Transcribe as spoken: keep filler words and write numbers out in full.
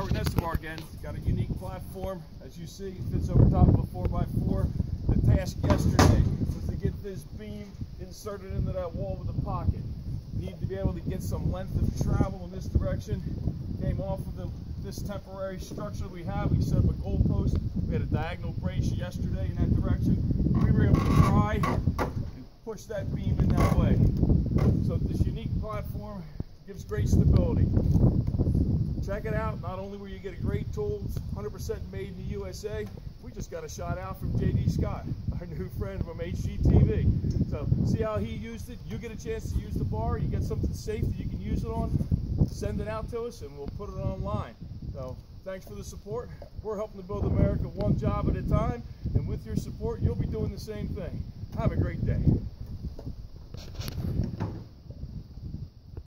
car with Nestorbars again. Got a unique platform, as you see, it fits over top of a four by four. The task yesterday was to get this beam inserted into that wall with a pocket. Need to be able to get some length of travel in this direction. Came off of the, this temporary structure we have. We set up a goalpost. We had a diagonal brace yesterday in that direction. We were able to try and push that beam in that way. So this unique platform gives great stability. Check it out. Not only will you get a great tool, one hundred percent made in the U S A, we just got a shout out from J D Scott, our new friend from H G T V. So see how he used it. You get a chance to use the bar. You get something safe that you can use it on. Send it out to us and we'll put it online. So thanks for the support. We're helping to build America one job at a time. And with your support, you'll be doing the same thing. Have a great day.